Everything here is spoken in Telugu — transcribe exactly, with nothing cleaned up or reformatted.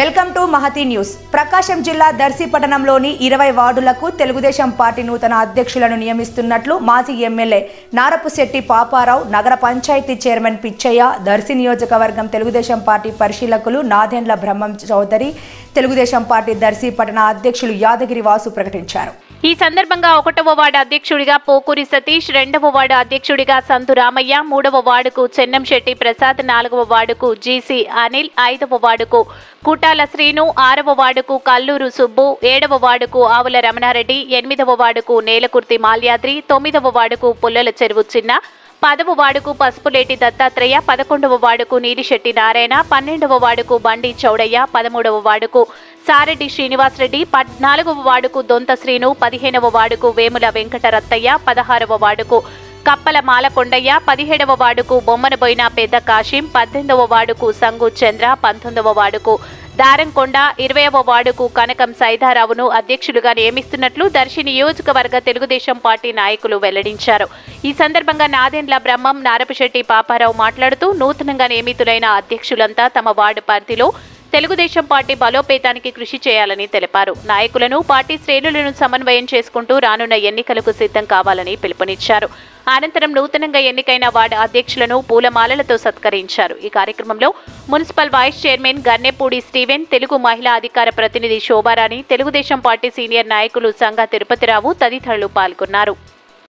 Welcome to Mahathi news. Prakasam జిల్లా దర్శి పట్టణంలోని ఇరవై వార్డులకు తెలుగుదేశం పార్టీ నూతన అధ్యక్షులను నియమిస్తున్నట్లు మాజీ ఎమ్మెల్యే నారపు శెట్టి పాపారావు, నగర పంచాయతీ చైర్మన్ పిచ్చయ్య, దర్శి నియోజకవర్గం తెలుగుదేశం పార్టీ పరిశీలకులు నాదెండ్ల బ్రహ్మ చౌదరి, తెలుగుదేశం పార్టీ దర్శి పట్టణ అధ్యక్షులు యాదగిరి వాసు ప్రకటించారు. ఈ సందర్భంగా ఒకటవ వార్డు అధ్యక్షుడిగా పోకూరి సతీష్, రెండవ వార్డు అధ్యక్షుడిగా సంతు రామయ్య, మూడవ వార్డుకు చెన్నంశెట్టి ప్రసాద్, నాలుగవ వార్డుకు జీసీ అనిల్, ఐదవ వార్డుకు కుటాల శ్రీను, ఆరవ వార్డుకు కల్లూరు సుబ్బు, ఏడవ వార్డుకు ఆవుల రమణారెడ్డి, ఎనిమిదవ వార్డుకు నేలకుర్తి మాల్యాద్రి, తొమ్మిదవ వార్డుకు పుల్లల చెరువు చిన్న, పదవ వార్డుకు పసుపులేటి దత్తాత్రేయ, పదకొండవ వార్డుకు నీలిశెట్టి నారాయణ, పన్నెండవ వార్డుకు బండి చౌడయ్య, పదమూడవ వార్డుకు సారెడ్డి శ్రీనివాస్ రెడ్డి, పద్నాలుగవ వార్డుకు దొంత శ్రీను, పదిహేనవ వార్డుకు వేముల వెంకటరత్నయ్య, పదహారవ వార్డుకు కప్పల మాలకొండయ్య, పదిహేడవ వార్డుకు బొమ్మన్ బోయినాపేట కాసిం, పద్దెనిమిదవ వార్డుకు సంగు చంద్ర, పంతొమ్మిదవ వార్డుకు దారంకొండ, ఇరవైవ వార్డుకు కనకం సైదారావును అధ్యక్షులుగా నియమిస్తున్నట్లు దర్శి నియోజకవర్గ తెలుగుదేశం పార్టీ నాయకులు వెల్లడించారు. ఈ సందర్భంగా నాదెండ్ల బ్రహ్మం, నారపుశెట్టి పాపారావు మాట్లాడుతూ, నూతనంగా నియమితులైన అధ్యక్షులంతా తమ వార్డు పరిధిలో తెలుగుదేశం పార్టీ బలోపేతానికి కృషి చేయాలని తెలిపారు. నాయకులను, పార్టీ శ్రేణులను సమన్వయం చేసుకుంటూ రానున్న ఎన్నికలకు సిద్ధం కావాలని పిలుపునిచ్చారు. అనంతరం నూతనంగా ఎన్నికైన వార్డు అధ్యక్షులను పూలమాలలతో సత్కరించారు. ఈ కార్యక్రమంలో municipal vice chairman Gannepudi Steven, Telugu మహిళా అధికార ప్రతినిధి శోభారాణి, తెలుగుదేశం పార్టీ సీనియర్ నాయకులు సంగా తిరుపతిరావు తదితరులు పాల్గొన్నారు.